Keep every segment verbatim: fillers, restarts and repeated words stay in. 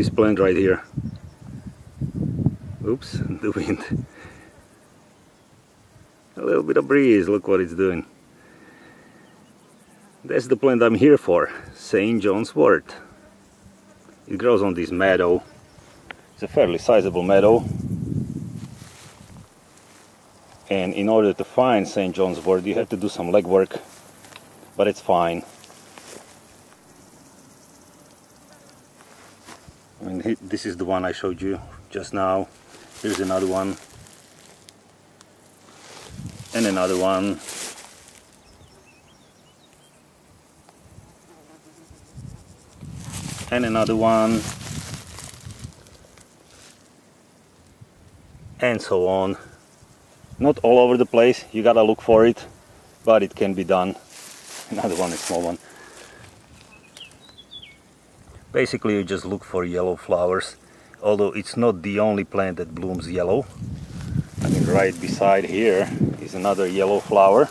this plant right here. Oops, the wind. A little bit of breeze, look what it's doing. That's the plant I'm here for, Saint John's Wort. It grows on this meadow. It's a fairly sizable meadow. And in order to find Saint John's Wort, you have to do some legwork, but it's fine. I mean, this is the one I showed you just now. Here's another one. And another one. And another one. And so on. Not all over the place, you gotta look for it, but it can be done. Another one, a small one. Basically you just look for yellow flowers, although it's not the only plant that blooms yellow. I mean, right beside here is another yellow flower.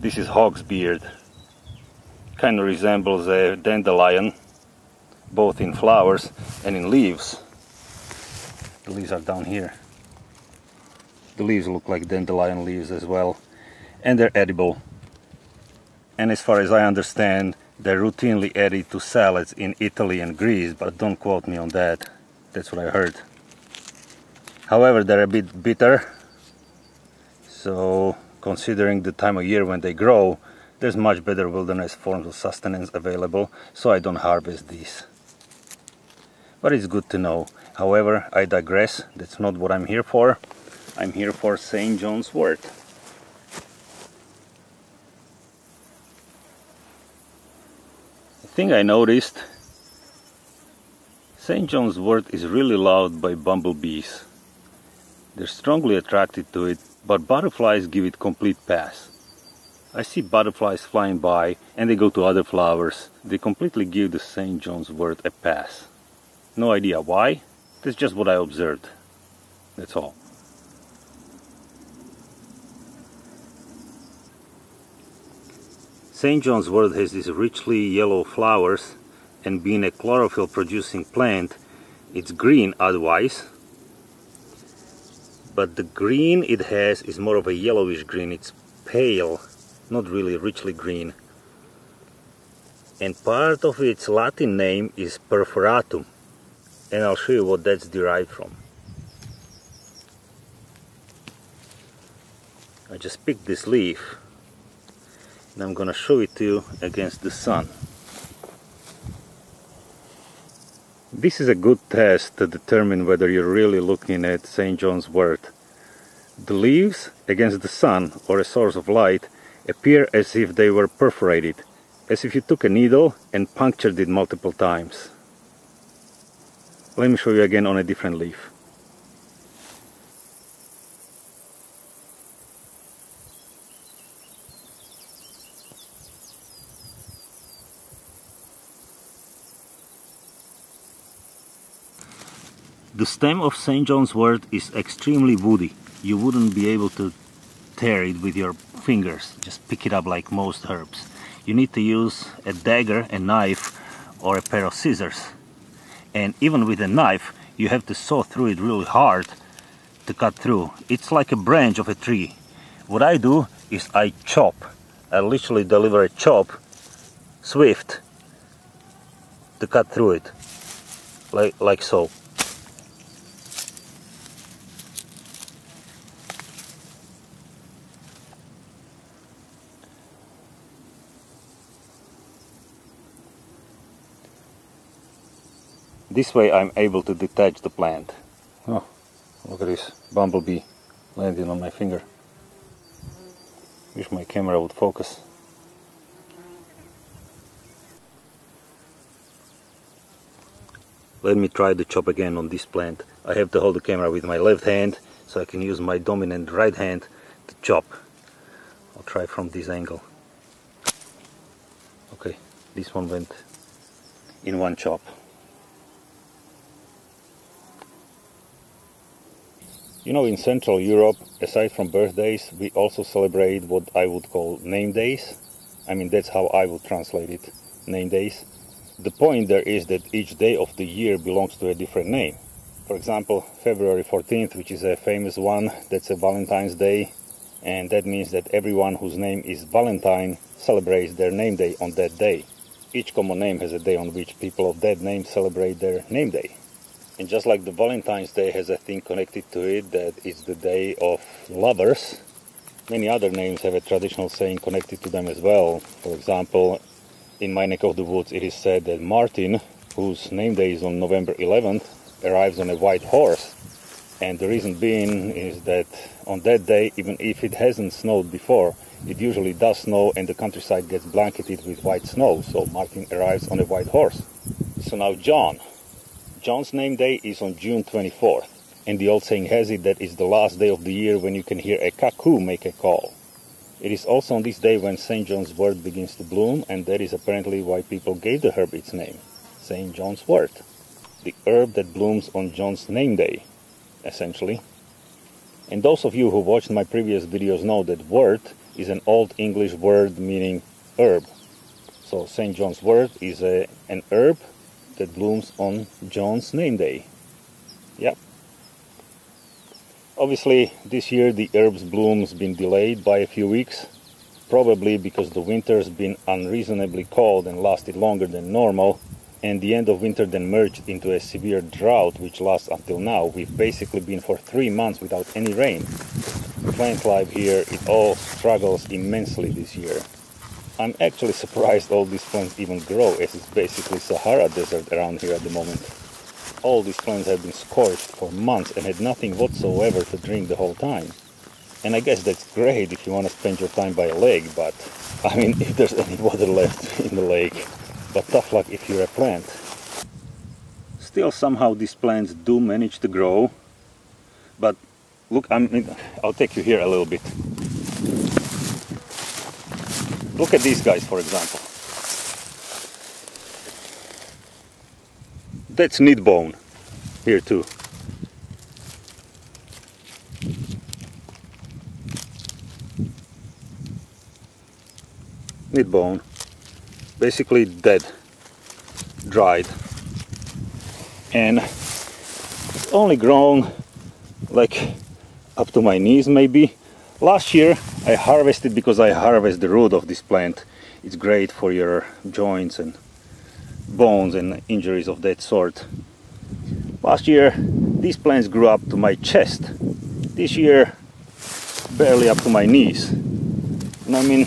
This is hawk's beard. Kind of resembles a dandelion, both in flowers and in leaves. The leaves are down here. The leaves look like dandelion leaves as well, and they're edible. And as far as I understand, they're routinely added to salads in Italy and Greece, but don't quote me on that. That's what I heard. However, they're a bit bitter, so considering the time of year when they grow, there's much better wilderness forms of sustenance available, so I don't harvest these. But it's good to know. However, I digress, that's not what I'm here for. I'm here for Saint John's Wort. The thing I noticed, Saint John's Wort is really loved by bumblebees. They're strongly attracted to it, but butterflies give it complete pass. I see butterflies flying by and they go to other flowers. They completely give the Saint John's Wort a pass. No idea why, that's just what I observed, that's all. Saint John's Wort has these richly yellow flowers, and being a chlorophyll producing plant, it's green otherwise. But the green it has is more of a yellowish green, it's pale, not really richly green. And part of its Latin name is perforatum. And I'll show you what that's derived from. I just picked this leaf and I'm gonna show it to you against the sun. This is a good test to determine whether you're really looking at Saint John's Wort. The leaves against the sun or a source of light appear as if they were perforated, as if you took a needle and punctured it multiple times. Let me show you again on a different leaf. The stem of Saint John's Wort is extremely woody. You wouldn't be able to tear it with your fingers, just pick it up like most herbs. You need to use a dagger, a knife, or a pair of scissors. And even with a knife, you have to saw through it really hard to cut through. It's like a branch of a tree. What I do is I chop. I literally deliver a chop, swift, to cut through it, like, like so. This way I'm able to detach the plant. Oh, look at this bumblebee landing on my finger. Wish my camera would focus. Let me try the chop again on this plant. I have to hold the camera with my left hand so I can use my dominant right hand to chop. I'll try from this angle. Okay, this one went in one chop. You know, in Central Europe, aside from birthdays, we also celebrate what I would call name days. I mean, that's how I would translate it. name days. The point there is that each day of the year belongs to a different name. For example, February fourteenth, which is a famous one, that's a Valentine's Day, and that means that everyone whose name is Valentine celebrates their name day on that day. Each common name has a day on which people of that name celebrate their name day. And just like the Valentine's Day has a thing connected to it, that it's the day of lovers, many other names have a traditional saying connected to them as well. For example, in my neck of the woods, it is said that Martin, whose name day is on November eleventh, arrives on a white horse. And the reason being is that on that day, even if it hasn't snowed before, it usually does snow and the countryside gets blanketed with white snow. So Martin arrives on a white horse. So now John. John's name day is on June twenty-fourth. And the old saying has it that it's the last day of the year when you can hear a cuckoo make a call. It is also on this day when Saint John's Wort begins to bloom, and that is apparently why people gave the herb its name, Saint John's Wort, the herb that blooms on John's name day, essentially. And those of you who watched my previous videos know that wort is an Old English word meaning herb. So Saint John's Wort is a, an herb that blooms on John's name day. Yep. Obviously, this year the herb's bloom's been delayed by a few weeks, probably because the winter's been unreasonably cold and lasted longer than normal, and the end of winter then merged into a severe drought which lasts until now. We've basically been for three months without any rain. Plant life here, it all struggles immensely this year. I'm actually surprised all these plants even grow, as it's basically Sahara Desert around here at the moment. All these plants have been scorched for months and had nothing whatsoever to drink the whole time. And I guess that's great if you want to spend your time by a lake, but I mean, if there's any water left in the lake. But tough luck if you're a plant. Still, somehow these plants do manage to grow. But look, I mean, I'll take you here a little bit. Look at these guys, for example. That's knit bone here too. Knit bone, basically dead, dried, and it's only grown like up to my knees maybe. Last year I harvested because I harvest the root of this plant. It's great for your joints and bones and injuries of that sort. Last year these plants grew up to my chest. This year barely up to my knees. And I mean,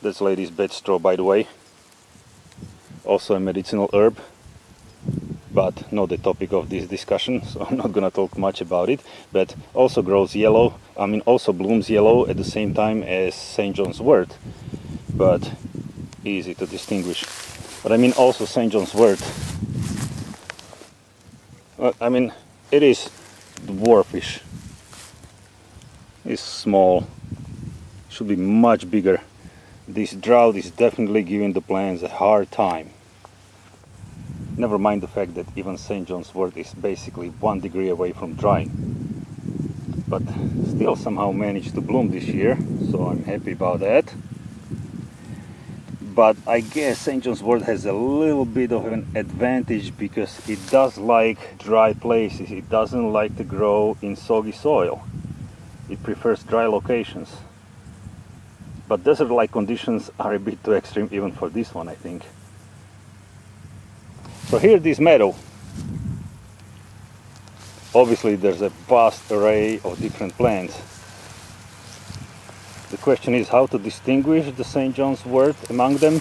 that's lady's bedstraw, by the way, also a medicinal herb, but not the topic of this discussion, so I'm not gonna talk much about it. But also grows yellow, I mean also blooms yellow at the same time as Saint John's Wort, but easy to distinguish. But I mean also Saint John's Wort, well, I mean it is dwarfish, it's small, should be much bigger. This drought is definitely giving the plants a hard time. Never mind the fact that even Saint John's Wort is basically one degree away from drying, but still somehow managed to bloom this year, so I'm happy about that. But I guess Saint John's Wort has a little bit of an advantage because it does like dry places. It doesn't like to grow in soggy soil. It prefers dry locations. But desert-like conditions are a bit too extreme even for this one, I think. So here this meadow. Obviously there's a vast array of different plants. The question is how to distinguish the Saint John's Wort among them.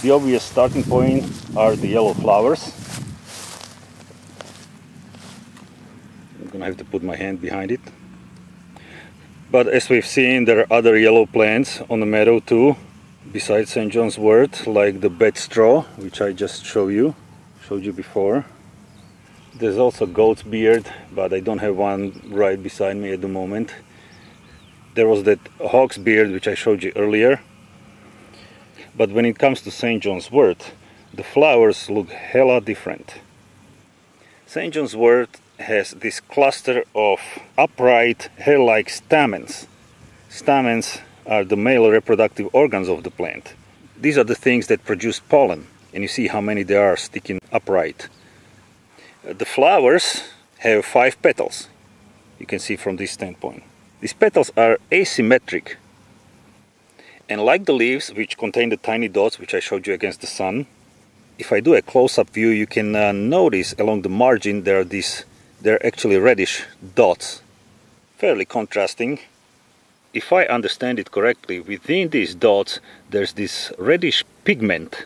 The obvious starting point are the yellow flowers. I'm gonna have to put my hand behind it. But as we've seen, there are other yellow plants on the meadow too, besides Saint John's Wort, like the bedstraw, which I just showed you, showed you before. There's also goat's beard, but I don't have one right beside me at the moment. There was that hawk's beard which I showed you earlier. But when it comes to Saint John's Wort, the flowers look hella different. Saint John's Wort has this cluster of upright hair-like stamens. Stamens are the male reproductive organs of the plant. These are the things that produce pollen, and you see how many there are sticking upright. The flowers have five petals, you can see from this standpoint. These petals are asymmetric, and like the leaves, which contain the tiny dots which I showed you against the sun, if I do a close-up view, you can uh, notice along the margin there are these, they're actually reddish dots, fairly contrasting. If I understand it correctly, within these dots there's this reddish pigment.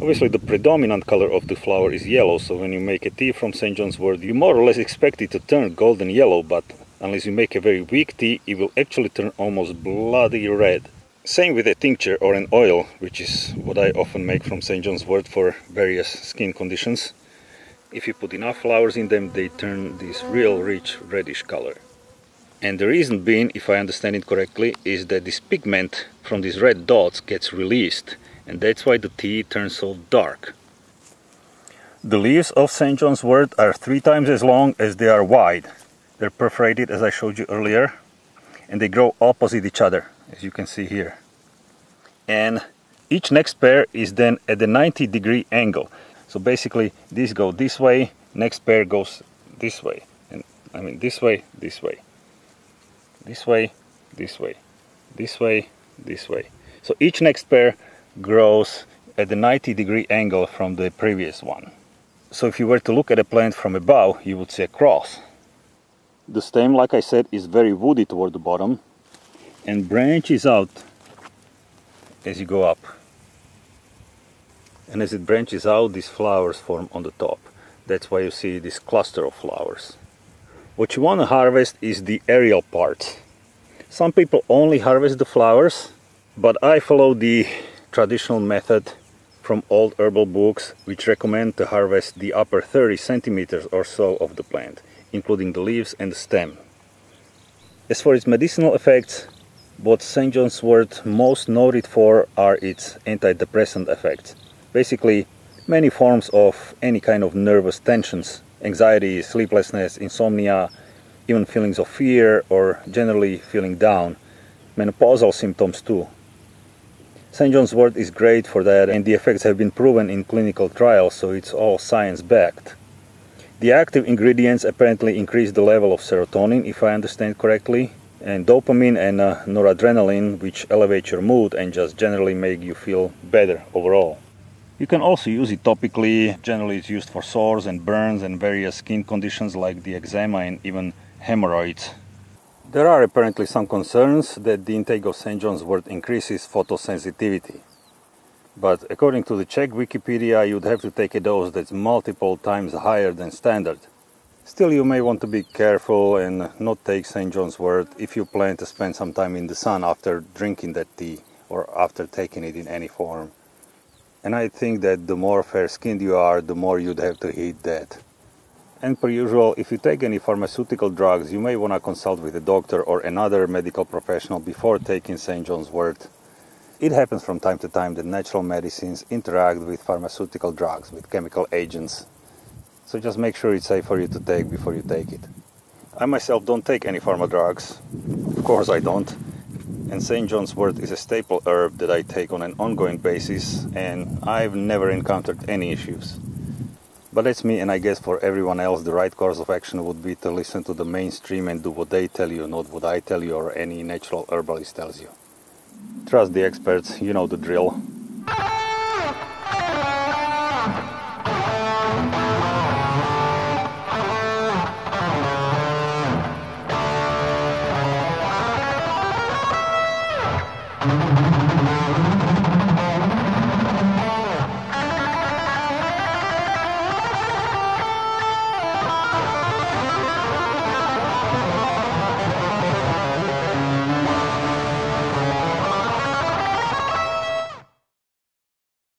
Obviously the predominant color of the flower is yellow, so when you make a tea from Saint John's wort, you more or less expect it to turn golden yellow, but unless you make a very weak tea, it will actually turn almost bloody red. Same with a tincture or an oil, which is what I often make from Saint John's wort for various skin conditions. If you put enough flowers in them, they turn this real rich reddish color. And the reason being, if I understand it correctly, is that this pigment from these red dots gets released, and that's why the tea turns so dark. The leaves of Saint John's wort are three times as long as they are wide. They're perforated, as I showed you earlier, and they grow opposite each other, as you can see here. And each next pair is then at a ninety degree angle. So basically, these go this way, next pair goes this way. And I mean this way, this way. This way, this way, this way, this way. So each next pair grows at a ninety degree angle from the previous one. So if you were to look at a plant from above, you would see a cross. The stem, like I said, is very woody toward the bottom and branches out as you go up. And as it branches out, these flowers form on the top. That's why you see this cluster of flowers. What you want to harvest is the aerial part. Some people only harvest the flowers, but I follow the traditional method from old herbal books, which recommend to harvest the upper thirty centimeters or so of the plant, including the leaves and the stem. As for its medicinal effects, what Saint John's wort most noted for are its antidepressant effects. Basically, many forms of any kind of nervous tensions. Anxiety, sleeplessness, insomnia, even feelings of fear or generally feeling down. Menopausal symptoms too. Saint John's wort is great for that, and the effects have been proven in clinical trials, so it's all science-backed. The active ingredients apparently increase the level of serotonin, if I understand correctly, and dopamine and uh, noradrenaline, which elevate your mood and just generally make you feel better overall. You can also use it topically. Generally it's used for sores and burns and various skin conditions like the eczema and even hemorrhoids. There are apparently some concerns that the intake of Saint John's wort increases photosensitivity. But according to the Czech Wikipedia, you'd have to take a dose that's multiple times higher than standard. Still, you may want to be careful and not take Saint John's wort if you plan to spend some time in the sun after drinking that tea or after taking it in any form. And I think that the more fair-skinned you are, the more you'd have to heed that. And per usual, if you take any pharmaceutical drugs, you may want to consult with a doctor or another medical professional before taking Saint John's wort. It happens from time to time that natural medicines interact with pharmaceutical drugs, with chemical agents. So just make sure it's safe for you to take before you take it. I myself don't take any pharma drugs. Of course I don't. And Saint John's wort is a staple herb that I take on an ongoing basis, and I've never encountered any issues. But that's me, and I guess for everyone else the right course of action would be to listen to the mainstream and do what they tell you, not what I tell you or any natural herbalist tells you. Trust the experts, you know the drill.